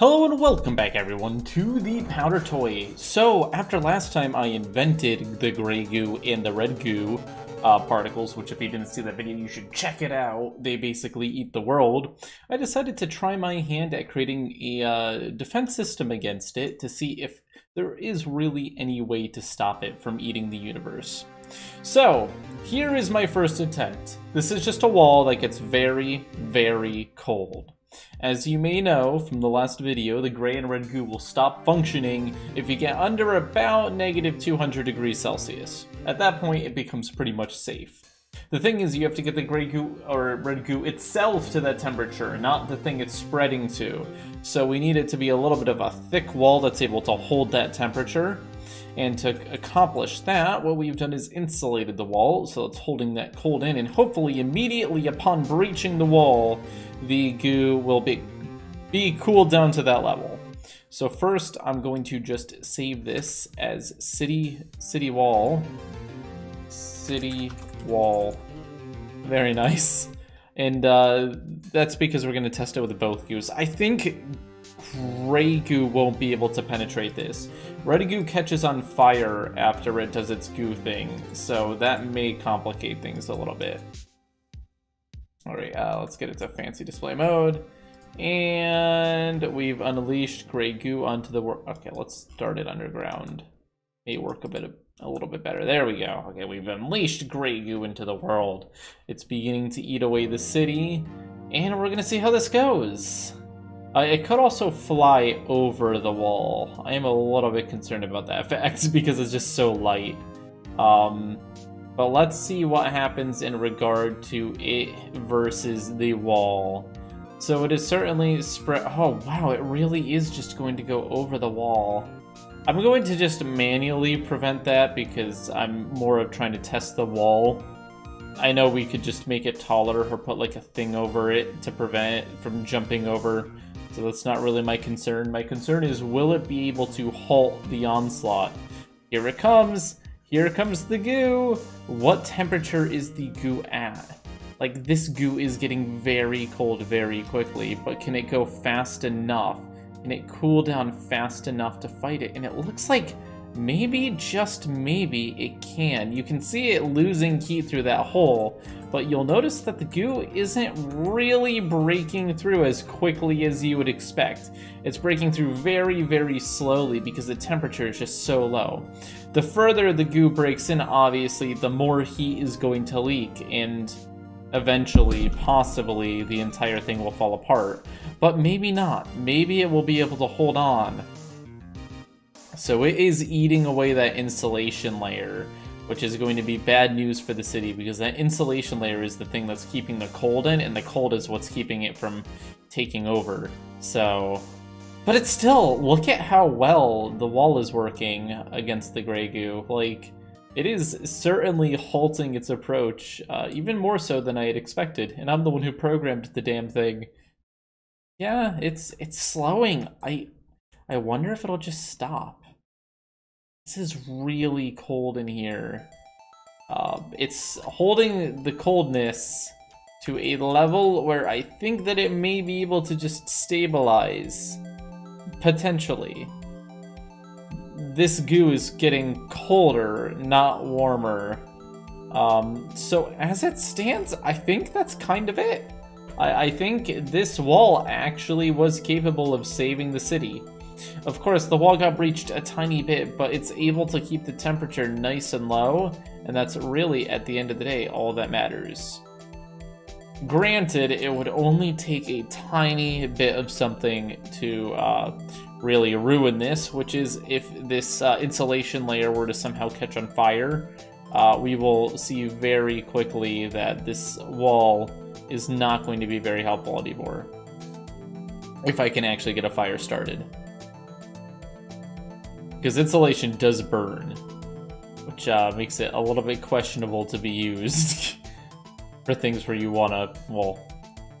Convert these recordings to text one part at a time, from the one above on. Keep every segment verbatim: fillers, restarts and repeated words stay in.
Hello and welcome back everyone to The Powder Toy. So, after last time I invented the Grey Goo and the Red Goo uh, particles, which if you didn't see that video, you should check it out. They basically eat the world. I decided to try my hand at creating a uh, defense system against it to see if there is really any way to stop it from eating the universe. So, here is my first attempt. This is just a wall that gets very, very cold. As you may know from the last video, the gray and red goo will stop functioning if you get under about negative two hundred degrees Celsius. At that point, it becomes pretty much safe. The thing is, you have to get the gray goo or red goo itself to that temperature, not the thing it's spreading to. So we need it to be a little bit of a thick wall that's able to hold that temperature. And to accomplish that, what we've done is insulated the wall, so it's holding that cold in, and hopefully immediately upon breaching the wall, the goo will be, be cooled down to that level. So first, I'm going to just save this as city, city wall, city wall. Very nice. And uh, that's because we're going to test it with both goos. I think Grey Goo won't be able to penetrate this. Red Goo catches on fire after it does its goo thing, so that may complicate things a little bit. Alright, uh, let's get it to fancy display mode. And we've unleashed Grey Goo onto the work. Okay, let's start it underground. May work a bit, a little bit better. There we go. Okay, we've unleashed Grey Goo into the world. It's beginning to eat away the city, and we're gonna see how this goes. Uh, it could also fly over the wall. I am a little bit concerned about that fact because it's just so light. Um, but let's see what happens in regard to it versus the wall. So it is certainly spread. Oh wow, it really is just going to go over the wall. I'm going to just manually prevent that because I'm more of trying to test the wall. I know we could just make it taller or put like a thing over it to prevent it from jumping over. So that's not really my concern. My concern is, will it be able to halt the onslaught? Here it comes. Here comes the goo. What temperature is the goo at? Like, this goo is getting very cold very quickly, but can it go fast enough? Can it cool down fast enough to fight it? And it looks like maybe, just maybe, it can. You can see it losing heat through that hole, but you'll notice that the goo isn't really breaking through as quickly as you would expect. It's breaking through very, very slowly because the temperature is just so low. The further the goo breaks in, obviously, the more heat is going to leak, and eventually, possibly, the entire thing will fall apart. But maybe not. Maybe it will be able to hold on. So it is eating away that insulation layer, which is going to be bad news for the city because that insulation layer is the thing that's keeping the cold in, and the cold is what's keeping it from taking over. So, but it's still, look at how well the wall is working against the Grey Goo. Like, it is certainly halting its approach, uh, even more so than I had expected, and I'm the one who programmed the damn thing. Yeah, it's it's slowing. I I wonder if it'll just stop. This is really cold in here. Uh, it's holding the coldness to a level where I think that it may be able to just stabilize. Potentially. This goo is getting colder, not warmer. Um, so as it stands, I think that's kind of it. I, I think this wall actually was capable of saving the city. Of course, the wall got breached a tiny bit, but it's able to keep the temperature nice and low, and that's really, at the end of the day, all that matters. Granted, it would only take a tiny bit of something to uh, really ruin this, which is if this uh, insulation layer were to somehow catch on fire, uh, we will see very quickly that this wall is not going to be very helpful anymore, if I can actually get a fire started. Because insulation does burn, which uh, makes it a little bit questionable to be used for things where you want to, well,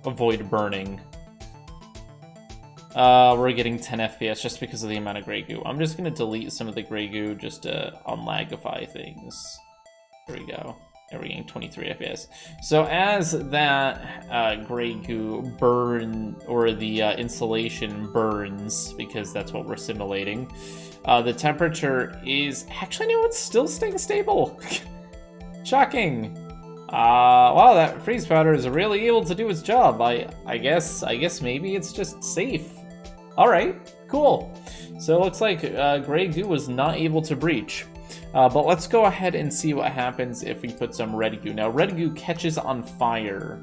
avoid burning. Uh, we're getting ten F P S just because of the amount of Grey Goo. I'm just going to delete some of the Grey Goo just to unlagify things. There we go. And we're getting twenty-three F P S. So as that uh, Grey Goo burn, or the uh, insulation burns, because that's what we're simulating, uh, the temperature is... Actually, no, it's still staying stable. Shocking. Uh, wow, that freeze powder is really able to do its job. I, I guess, I guess maybe it's just safe. All right, cool. So it looks like uh, Grey Goo was not able to breach. Uh, but let's go ahead and see what happens if we put some Red Goo. Now, Red Goo catches on fire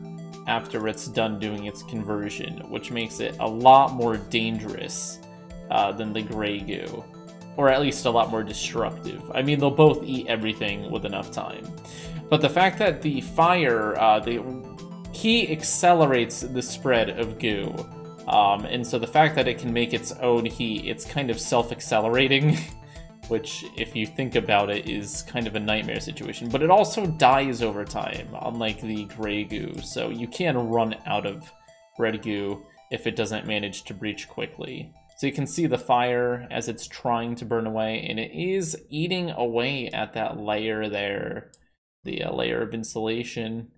after it's done doing its conversion, which makes it a lot more dangerous uh, than the Grey Goo. Or at least a lot more destructive. I mean, they'll both eat everything with enough time. But the fact that the fire, uh, the heat accelerates the spread of goo. Um, and so the fact that it can make its own heat, it's kind of self-accelerating. Which, if you think about it, is kind of a nightmare situation. But it also dies over time, unlike the Grey Goo. So you can run out of Red Goo if it doesn't manage to breach quickly. So you can see the fire as it's trying to burn away, and it is eating away at that layer there. The uh, layer of insulation.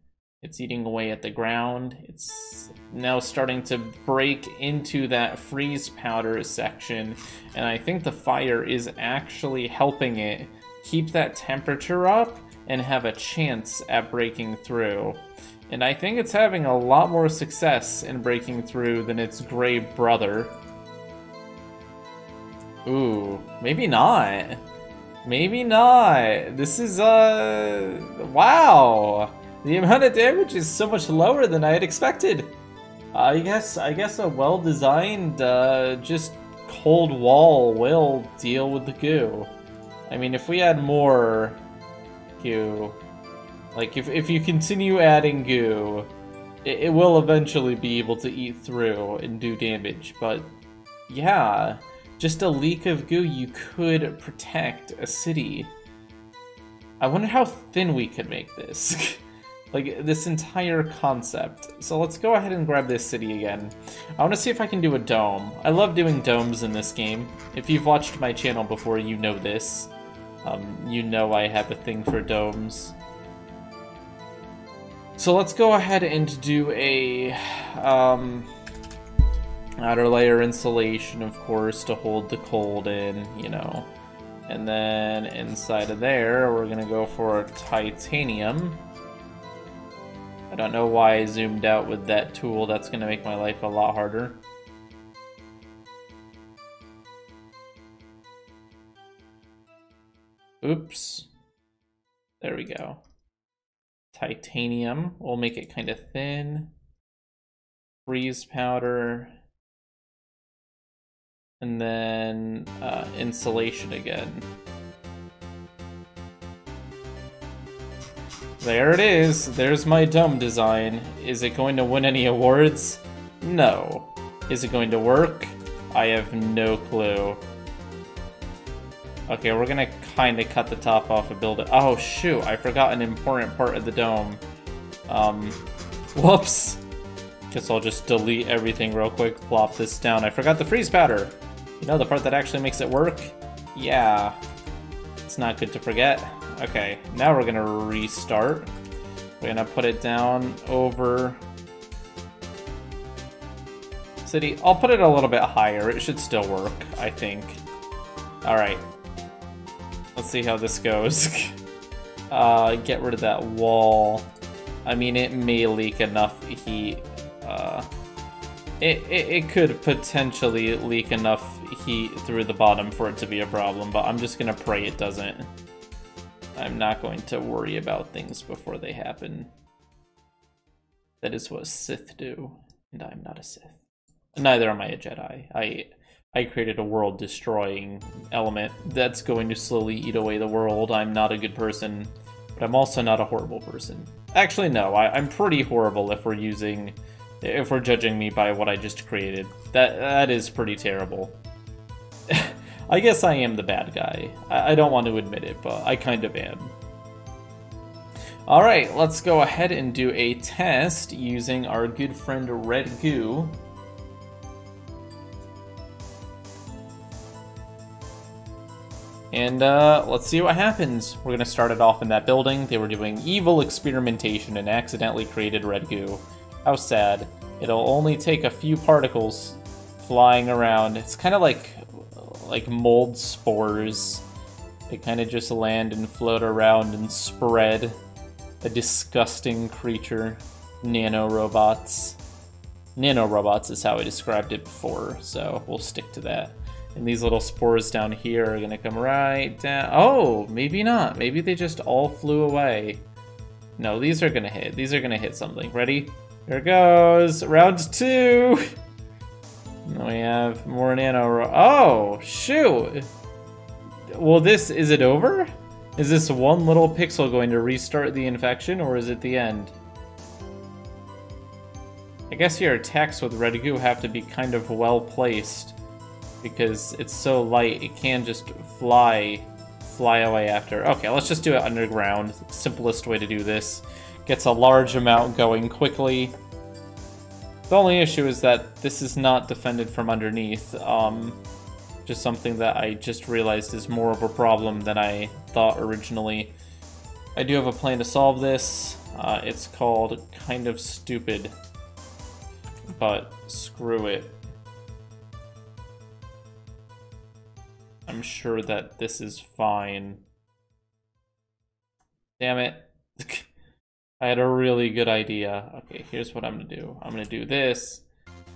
It's eating away at the ground. It's now starting to break into that freeze powder section. And I think the fire is actually helping it keep that temperature up and have a chance at breaking through. And I think it's having a lot more success in breaking through than its gray brother. Ooh, maybe not. Maybe not. This is, uh, wow. The amount of damage is so much lower than I had expected. I guess I guess a well-designed, uh, just cold wall will deal with the goo. I mean, if we add more goo, like if, if you continue adding goo, it, it will eventually be able to eat through and do damage. But yeah, just a leak of goo, you could protect a city. I wonder how thin we could make this. Like, this entire concept. So let's go ahead and grab this city again. I want to see if I can do a dome. I love doing domes in this game. If you've watched my channel before, you know this. Um, you know I have a thing for domes. So let's go ahead and do a... Um, outer layer insulation, of course, to hold the cold in, you know. And then inside of there, we're going to go for titanium. I don't know why I zoomed out with that tool. That's going to make my life a lot harder. Oops. There we go. Titanium. We'll make it kind of thin. Freeze powder. And then uh, insulation again. There it is. There's my dome design. Is it going to win any awards? No. Is it going to work? I have no clue. Okay, we're gonna kinda cut the top off and build it. Oh shoot, I forgot an important part of the dome. Um, whoops. Guess I'll just delete everything real quick, plop this down. I forgot the freeze powder. You know, the part that actually makes it work? Yeah. It's not good to forget. Okay, now we're gonna restart. We're gonna put it down over city. I'll put it a little bit higher. It should still work, I think. All right, let's see how this goes. uh, get rid of that wall. I mean, it may leak enough heat. Uh, it, it, it could potentially leak enough heat through the bottom for it to be a problem, but I'm just gonna pray it doesn't. I'm not going to worry about things before they happen. That is what Sith do, and I'm not a Sith. Neither am I a Jedi. I I created a world-destroying element that's going to slowly eat away the world. I'm not a good person, but I'm also not a horrible person. Actually, no, I, I'm pretty horrible if we're using, if we're judging me by what I just created. That that is pretty terrible. I guess I am the bad guy. I, I don't want to admit it, but I kind of am. All right, let's go ahead and do a test using our good friend Red Goo. And uh, let's see what happens. We're going to start it off in that building. They were doing evil experimentation and accidentally created Red Goo. How sad. It'll only take a few particles flying around. It's kind of like like mold spores. They kind of just land and float around and spread. A disgusting creature. Nanorobots. Nanorobots is how I described it before, so we'll stick to that. And these little spores down here are gonna come right down. Oh, maybe not. Maybe they just all flew away. No, these are gonna hit. These are gonna hit something. Ready? Here goes. Round two. And we have more nano. Oh, shoot. Well, this, is it over? Is this one little pixel going to restart the infection, or is it the end? I guess your attacks with Red Goo have to be kind of well placed, because it's so light, it can just fly, fly away after. Okay, let's just do it underground. Simplest way to do this. Gets a large amount going quickly. The only issue is that this is not defended from underneath. Um, just something that I just realized is more of a problem than I thought originally. I do have a plan to solve this. Uh, it's called Kind of Stupid, but screw it. I'm sure that this is fine. Damn it. I had a really good idea. Okay, here's what I'm gonna do. I'm gonna do this.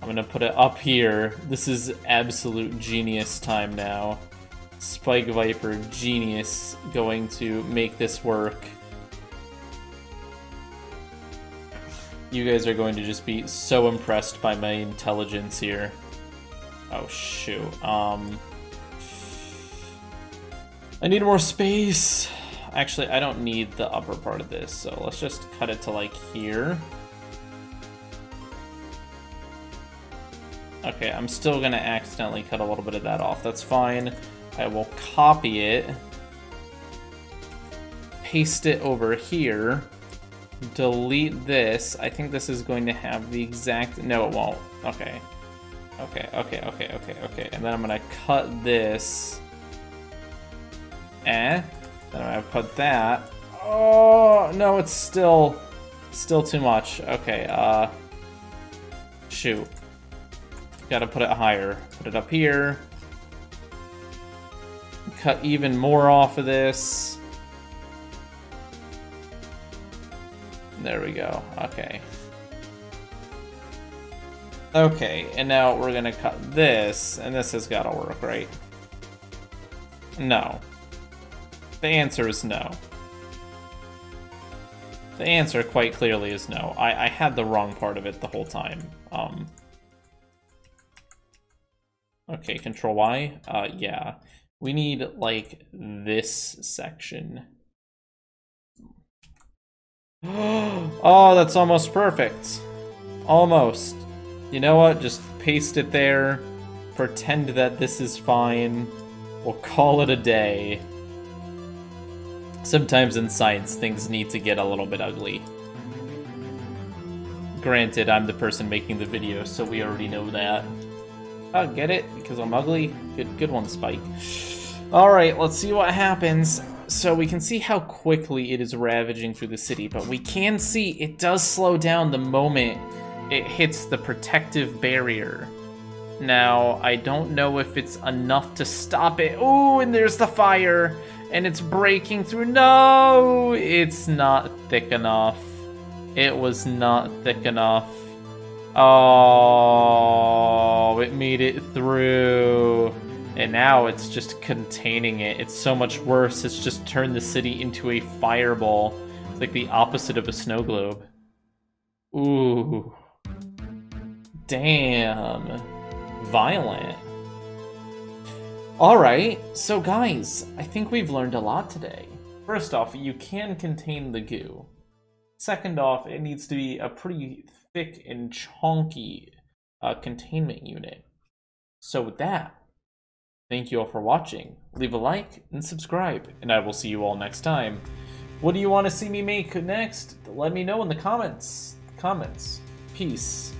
I'm gonna put it up here. This is absolute genius time now. Spike Viper genius going to make this work. You guys are going to just be so impressed by my intelligence here. Oh shoot. Um... I need more space. Actually, I don't need the upper part of this, so let's just cut it to like here. Okay, I'm still gonna accidentally cut a little bit of that off. That's fine. I will copy it, paste it over here, delete this. I think this is going to have the exact, no it won't. Okay, okay, okay, okay, okay, okay. And then I'm gonna cut this. Eh, then I put that. Oh no, it's still, still too much. Okay, uh, shoot. Gotta put it higher. Put it up here. Cut even more off of this. There we go. Okay. Okay, and now we're gonna cut this, and this has gotta work, right? No. The answer is no. The answer quite clearly is no. I, I had the wrong part of it the whole time. Um, okay, Control Y. Uh, yeah. We need, like, this section. Oh, that's almost perfect. Almost. You know what? Just paste it there. Pretend that this is fine. We'll call it a day. Sometimes in science, things need to get a little bit ugly. Granted, I'm the person making the video, so we already know that. Oh, get it? Because I'm ugly? Good, good one, Spike. Alright, let's see what happens. So we can see how quickly it is ravaging through the city, but we can see it does slow down the moment it hits the protective barrier. Now, I don't know if it's enough to stop it. Ooh, and there's the fire! And it's breaking through. No, it's not thick enough. It was not thick enough. Oh, it made it through. And now it's just containing it. It's so much worse. It's just turned the city into a fireball. It's like the opposite of a snow globe. Ooh. Damn. Violent. Alright, so guys, I think we've learned a lot today. First off, you can contain the goo. Second off, it needs to be a pretty thick and chonky uh, containment unit. So with that, thank you all for watching. Leave a like and subscribe, and I will see you all next time. What do you want to see me make next? Let me know in the comments. Comments. Peace.